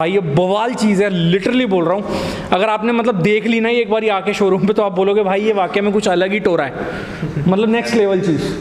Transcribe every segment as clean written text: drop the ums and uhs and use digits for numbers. भाई ये बवाल चीज़ है, लिटरली बोल रहा हूँ। अगर आपने मतलब देख ली ना एक बार आके शोरूम पे तो आप बोलोगे भाई ये वाकई में कुछ अलग ही टोरा है, मतलब नेक्स्ट लेवल चीज़।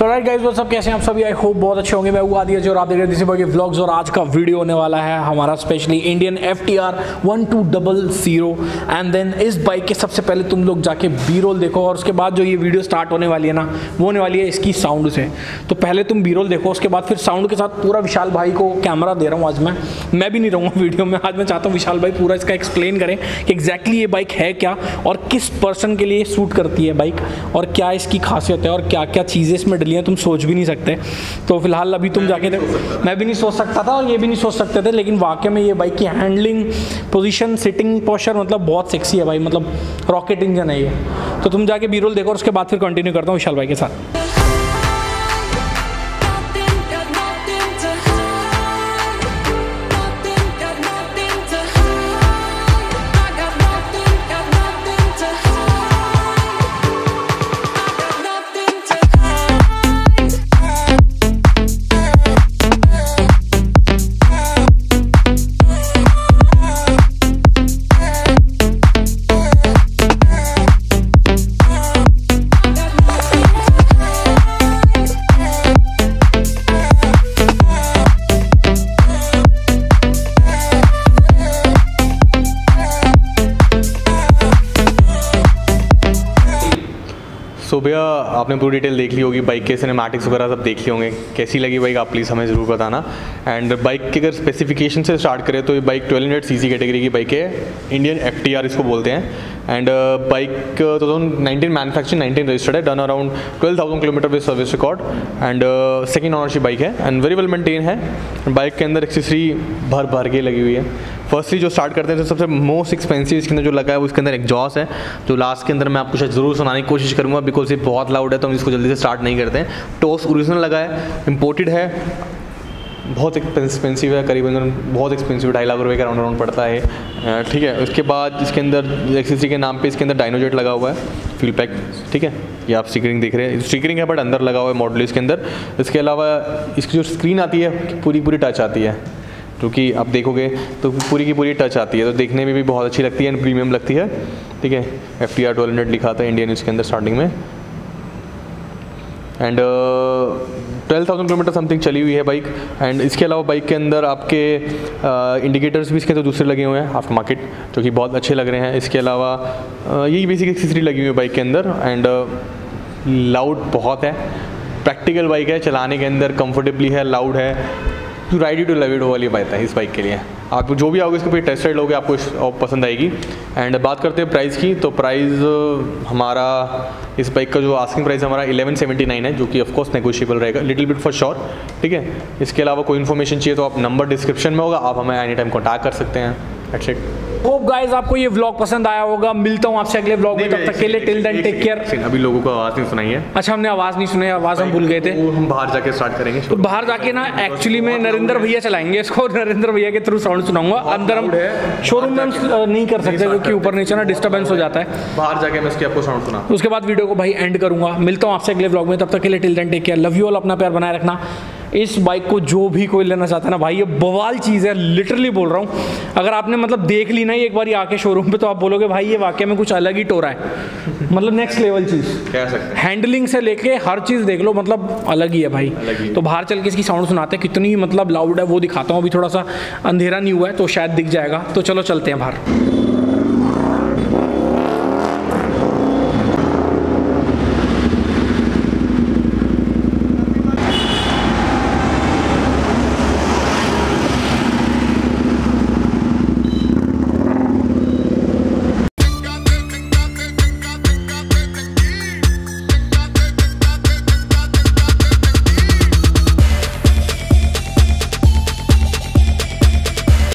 सो राइट गाइस, वो सब कैसे हैं आप सभी, आई होप बहुत अच्छे होंगे। मैं उगा दिया और आप देख रहे हैं दिस बाकी व्लॉग्स। और आज का वीडियो होने वाला है हमारा specially Indian FTR 1200 and then इस बाइक के सबसे पहले तुम लोग जाके बी रोल देखो और उसके बाद जो ये वीडियो स्टार्ट होने वाली है ना वो होने वाली है इसकी साउंड से। तो पहले तुम बी रोल देखो, उसके बाद फिर साउंड के साथ पूरा विशाल भाई को कैमरा दे रहा हूँ आज मैं भी नहीं रहूँगा वीडियो में। आज मैं चाहता हूँ विशाल भाई पूरा इसका एक्सप्लेन करें कि एग्जैक्टली ये बाइक है क्या और किस पर्सन के लिए सूट करती है बाइक और क्या इसकी खासियत है और क्या क्या चीज़ें इसमें तुम सोच भी नहीं सकते। तो फिलहाल अभी तुम जाके देखो, मैं भी नहीं सोच सकता था और ये भी नहीं सोच सकते थे, लेकिन वाकई में ये बाइक की हैंडलिंग, पोजीशन, सिटिंग पोस्चर मतलब बहुत सेक्सी है भाई, मतलब रॉकेट इंजन है ये। तो तुम जाके बी रोल देखो और उसके बाद फिर कंटिन्यू करता हूँ विशाल भाई के साथ। सो भैया आपने पूरी डिटेल देख ली होगी, बाइक के सिनेमैटिक्स वगैरह सब देख लिए होंगे। कैसी लगी बाइक आप प्लीज़ हमें ज़रूर बताना। एंड बाइक के अगर स्पेसिफिकेशन से स्टार्ट करें तो ये बाइक 1200 सीसी कैटेगरी की बाइक है, इंडियन FTR इसको बोलते हैं। एंड बाइक 2019 मैनुफैक्चर 19 रजिस्टर्ड है, done around 12,000 kilometre with service record and second ownership bike है एंड वेरी वेल मेंटेन है। बाइक के अंदर एक्सेसरी भर के लगी हुई है। फर्स्टली जो स्टार्ट करते हैं तो सबसे मोस्ट एक्सपेंसिव इसके अंदर जो लगा है वो इसके अंदर एग्जॉस्ट है, जो लास्ट के अंदर मैं आपको शायद ज़रूर सुनाने की कोशिश करूँगा बिकॉज ये बहुत लाउड है तो हम इसको जल्दी से स्टार्ट नहीं करते हैं। टोस ओरिजिनल लगा है, इम्पोर्टेड है, बहुत एक्सपेंसिव है, करीबन बहुत एक्सपेंसिव 2,50,000 रुपये का राउंड पड़ता है, ठीक है। उसके बाद इसके अंदर एक्सेसरी के नाम पे इसके अंदर डायनोजेट लगा हुआ है, फ्यूल पैक, ठीक है। ये आप स्टिकरिंग देख रहे हैं, स्टिकरिंग है बट अंदर लगा हुआ है मॉडल इसके अंदर। इसके अलावा इसकी जो स्क्रीन आती है पूरी टच आती है, क्योंकि आप देखोगे तो पूरी की पूरी टच आती है, तो देखने में भी बहुत अच्छी लगती है एंड प्रीमियम लगती है, ठीक है। FTR 1200 लिखा था इंडियन इसके अंदर स्टार्टिंग में एंड 12,000 किलोमीटर समथिंग चली हुई है बाइक। एंड इसके अलावा बाइक के अंदर आपके इंडिकेटर्स भी इसके अंदर दूसरे लगे हुए हैं आफ्टर मार्केट, जो कि बहुत अच्छे लग रहे हैं। इसके अलावा यही बेसिक एक्सेसरी लगी हुई है बाइक के अंदर एंड लाउड बहुत है। प्रैक्टिकल बाइक है, चलाने के अंदर कंफर्टेबली है, लाउड है, to ride you to love it वाली बाइक है इस बाइक के लिए। आप जो भी आओगे इसको फिर टेस्ट राइड लोगे, आपको पसंद आएगी। एंड बात करते हैं प्राइस की, तो प्राइस हमारा इस बाइक का जो आस्किंग प्राइस हमारा 1179 है, जो कि ऑफ कोर्स नेगोशियबल रहेगा लिटिल बिट फॉर श्योर, ठीक है। इसके अलावा कोई इन्फॉर्मेशन चाहिए तो आप नंबर डिस्क्रिप्शन में होगा, आप हमें एनी टाइम कॉन्टैक्ट कर सकते हैं। That's it. होप गाइज आपको ये व्लॉग पसंद आया होगा, मिलता हूँ आपसे अगले व्लॉग में, तब तक के लिए टिल देन टेक केयर। अभी लोगों को आवाज़ नहीं सुनाई है। अच्छा, हमने आवाज़ नहीं सुनाई, आवाज़ हम भूल गए थे, वो हम बाहर जाके स्टार्ट करेंगे। तो बाहर जाके ना एक्चुअली में नरेंद्र भैया चलाएंगे इसको, नरेंद्र भैया के थ्रू साउंड सुनाऊंगा। अंदर हम शोरूम में नहीं कर सकते क्योंकि ऊपर नीचे ना डिस्टर्बेंस हो जाता है, बाहर जाके मैं इसकी आपको साउंड सुना। उसके बाद वीडियो को भाई एंड करूँगा, मिलता हूँ आपसे अगले व्लॉग में, तब तक के लिए till then take care. Love you all, अपना प्यार बनाए रखना। इस बाइक को जो भी कोई लेना चाहता है ना भाई, ये बवाल चीज़ है, लिटरली बोल रहा हूँ। अगर आपने मतलब देख ली ना एक बार आके शोरूम पे तो आप बोलोगे भाई ये वाकई में कुछ अलग ही टोरा है, मतलब नेक्स्ट लेवल चीज़ कह सकते हैं। हैंडलिंग से लेके हर चीज़ देख लो, मतलब अलग ही है भाई ही। तो बाहर चल के इसकी साउंड सुनाते हैं, कितनी मतलब लाउड है वो दिखाता हूँ। अभी थोड़ा सा अंधेरा नहीं हुआ है तो शायद दिख जाएगा, तो चलो चलते हैं बाहर।